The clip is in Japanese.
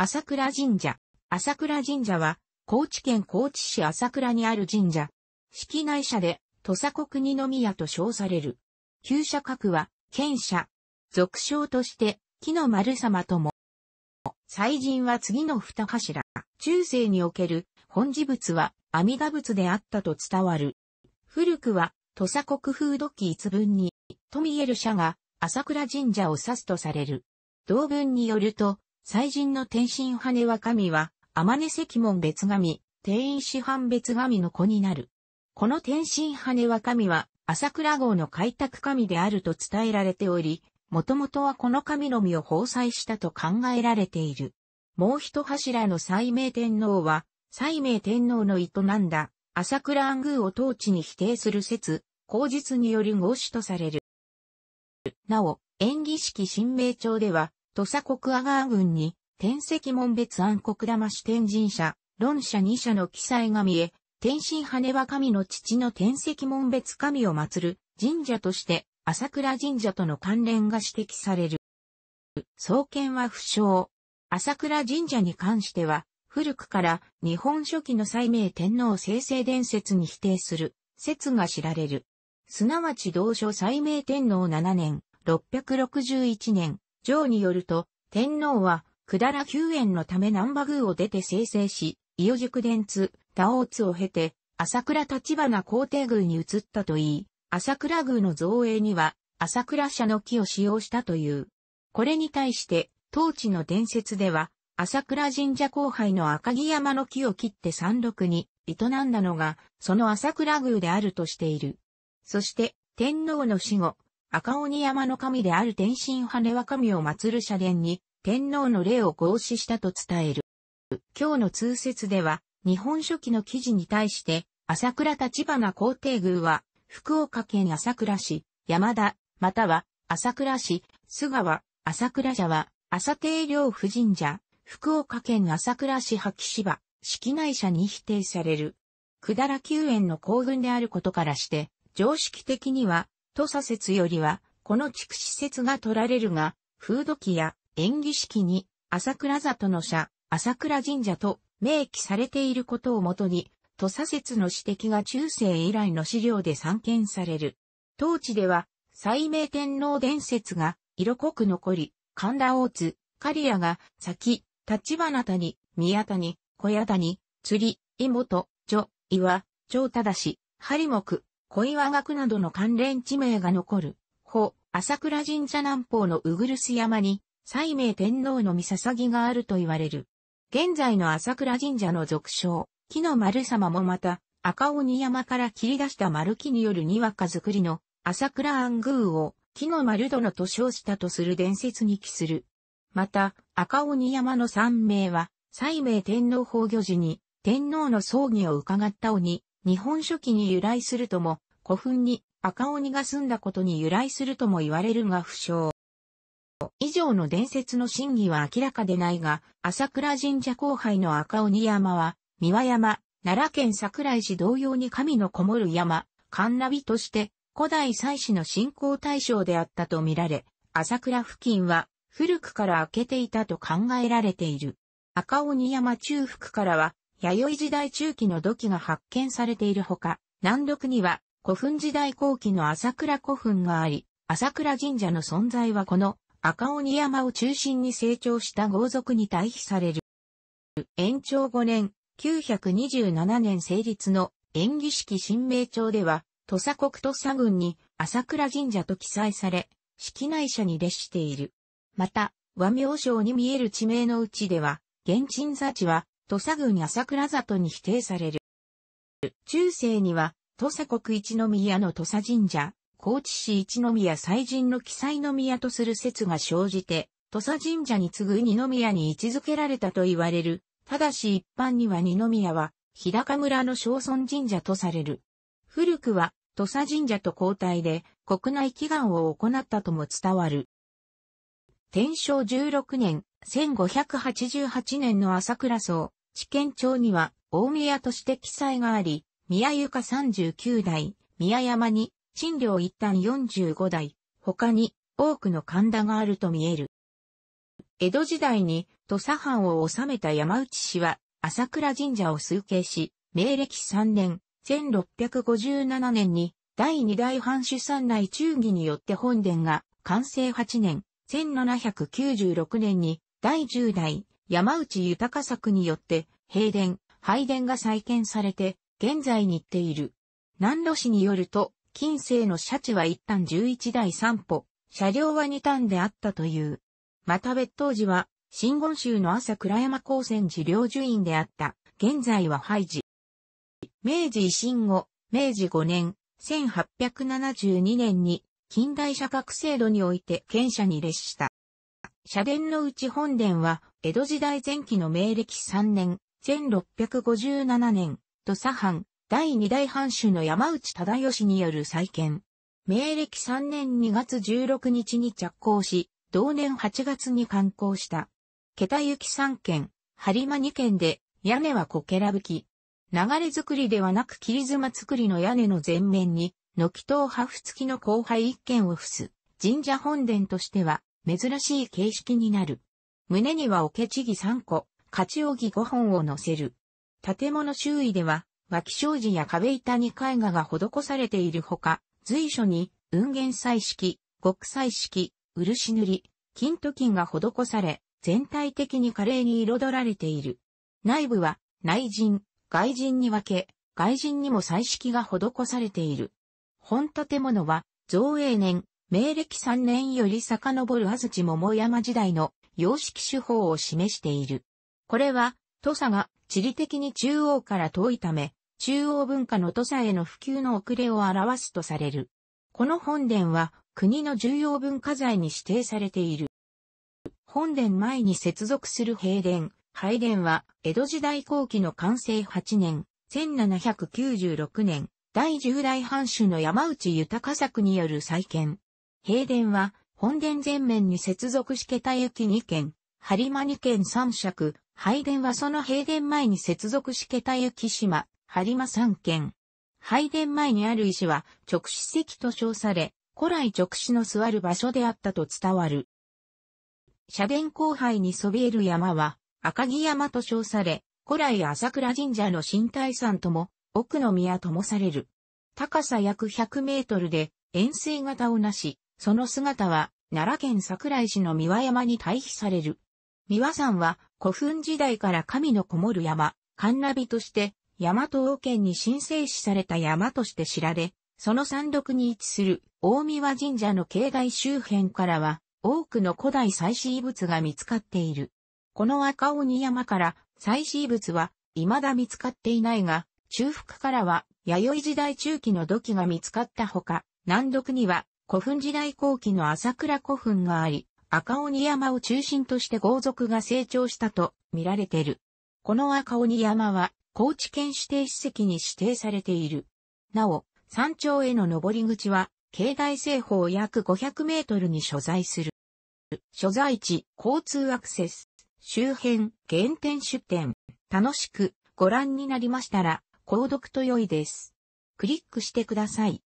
朝倉神社。朝倉神社は、高知県高知市朝倉にある神社。式内社で、土佐国宮と称される。旧社格は、県社。俗称として、木の丸様とも。祭神は次の二柱。中世における本地仏は阿弥陀仏であったと伝わる。古くは土佐国風土記逸文に、と見える社が朝倉神社を指すとされる。同文によると、祭神の天神羽は神は、天音石門別神、天院師範別神の子になる。この天神羽は神は、朝倉郷の開拓神であると伝えられており、もともとはこの神のみを奉祭したと考えられている。もう一柱の斉明天皇は、斉明天皇の営んだ、朝倉安宮を統治に比例する説、後述による合祀とされる。なお、延喜式神明帳では、土佐国阿川郡に、天石門別安国玉支天神社、論社二社の記載が見え、天神羽は神の父の天石門別神を祀る神社として、朝倉神社との関連が指摘される。創建は不詳。朝倉神社に関しては、古くから日本書紀の斉明天皇正々伝説に比例する説が知られる。すなわち同書斉明天皇7年、661年、上によると、天皇は、百済救援のため難波宮を出て征々し、伊予宿田津、田大津を経て、朝倉立花皇帝宮に移ったといい、朝倉宮の造営には、朝倉社の木を使用したという。これに対して、当地の伝説では、朝倉神社後輩の赤城山の木を切って山麓に営んだのが、その朝倉宮であるとしている。そして、天皇の死後、赤鬼山の神である天神羽は神を祀る社殿に、天皇の霊を合祀したと伝える。今日の通説では、日本書紀の記事に対して、朝倉立花皇帝宮は、福岡県朝倉市、山田、または、朝倉市、須川、朝倉社は、朝廷領府神社、福岡県朝倉市萩柴、式内社に比例される。百済救援の後郡であることからして、常識的には、土佐説よりは、この筑紫説が取られるが、風土記や延喜式に、朝倉里の社、朝倉神社と明記されていることをもとに、土佐説の指摘が中世以来の資料で散見される。当地では、斉明天皇伝説が色濃く残り、神田大津、刈谷が先、立花谷、宮谷、小屋谷、釣り、妹、女、岩、長忠、張木、小岩岳などの関連地名が残る。ほ、朝倉神社南方のうぐるす山に、斉明天皇の御捧ぎがあると言われる。現在の朝倉神社の俗称。木の丸様もまた、赤鬼山から切り出した丸木によるにわか作りの朝倉安宮を木の丸殿と称したとする伝説に帰する。また、赤鬼山の山名は、斉明天皇崩御時に天皇の葬儀を伺った鬼、日本書紀に由来するとも、古墳に赤鬼が住んだことに由来するとも言われるが不詳。以上の伝説の真偽は明らかでないが、朝倉神社後輩の赤鬼山は、三輪山、奈良県桜井市同様に神のこもる山、神無火として古代祭祀の信仰対象であったとみられ、朝倉付近は古くから開けていたと考えられている。赤鬼山中腹からは弥生時代中期の土器が発見されているほか、南麓には古墳時代後期の朝倉古墳があり、朝倉神社の存在はこの赤鬼山を中心に成長した豪族に対比される。延長5年。927年成立の延喜式神明帳では、土佐国土佐郡に朝倉神社と記載され、式内社に列している。また、和名称に見える地名のうちでは、現鎮座地は土佐郡朝倉里に比例される。中世には、土佐国一宮の土佐神社、高知市一宮祭神の記載の宮とする説が生じて、土佐神社に次ぐ二宮に位置づけられたと言われる。ただし一般には二宮は、日高村の正尊神社とされる。古くは、土佐神社と交代で、国内祈願を行ったとも伝わる。天正16年、1588年の朝倉荘、地検帳には、大宮として記載があり、宮床39代、宮山に、陳領一旦45代、他に、多くの神田があると見える。江戸時代に土佐藩を治めた山内氏は朝倉神社を崇敬し、明暦3年、1657年に第二代藩主山内忠義によって本殿が寛政8年、1796年に第10代山内豊作によって幣殿、拝殿が再建されて現在に至っている。南路氏によると、近世の社地は一旦11代三歩、社領は2反であったという。また別当時は、真言宗の朝倉山光泉寺領寿院であった。現在は廃寺。明治維新後、明治5年、1872年に、近代社格制度において県社に列した。社殿のうち本殿は、江戸時代前期の明暦3年、1657年、土佐藩、第二代藩主の山内忠義による再建。明暦3年2月16日に着工し、同年8月に完工した。桁行き3軒、播磨2軒で、屋根はこけら葺き。流れ造りではなく切妻造りの屋根の前面に、軒塔破付きの光背1軒を付す。神社本殿としては、珍しい形式になる。胸には桶千木3個、勝扇5本を乗せる。建物周囲では、脇障子や壁板に絵画が施されているほか、随所に、雲源彩色、極彩色、漆塗り、金鍍金が施され、全体的に華麗に彩られている。内部は、内陣、外陣に分け、外陣にも彩色が施されている。本建物は、造永年、明暦3年より遡る安土桃山時代の様式手法を示している。これは、土佐が地理的に中央から遠いため、中央文化の土佐への普及の遅れを表すとされる。この本殿は国の重要文化財に指定されている。本殿前に接続する幣殿、拝殿は江戸時代後期の寛政8年、1796年、第10代藩主の山内豊作による再建。幣殿は本殿前面に接続し桁行き2軒、播磨2軒三尺、拝殿はその幣殿前に接続し桁行き島。播磨3軒。拝殿前にある石は勅使席と称され、古来勅使の座る場所であったと伝わる。社殿後背にそびえる山は赤城山と称され、古来朝倉神社の新泰山とも奥の宮ともされる。高さ約100メートルで円錐形をなし、その姿は奈良県桜井市の三輪山に対比される。三輪山は古墳時代から神のこもる山、神無火として、大和王権に神聖視された山として知られ、その山麓に位置する大神神社の境内周辺からは多くの古代祭祀遺物が見つかっている。この赤鬼山から祭祀遺物は未だ見つかっていないが、中腹からは弥生時代中期の土器が見つかったほか、南麓には古墳時代後期の朝倉古墳があり、赤鬼山を中心として豪族が成長したと見られている。この赤鬼山は、高知県指定史跡に指定されている。なお、山頂への登り口は、境内西方約500メートルに所在する。所在地、交通アクセス、周辺、原点出店。楽しくご覧になりましたら、購読と良いです。クリックしてください。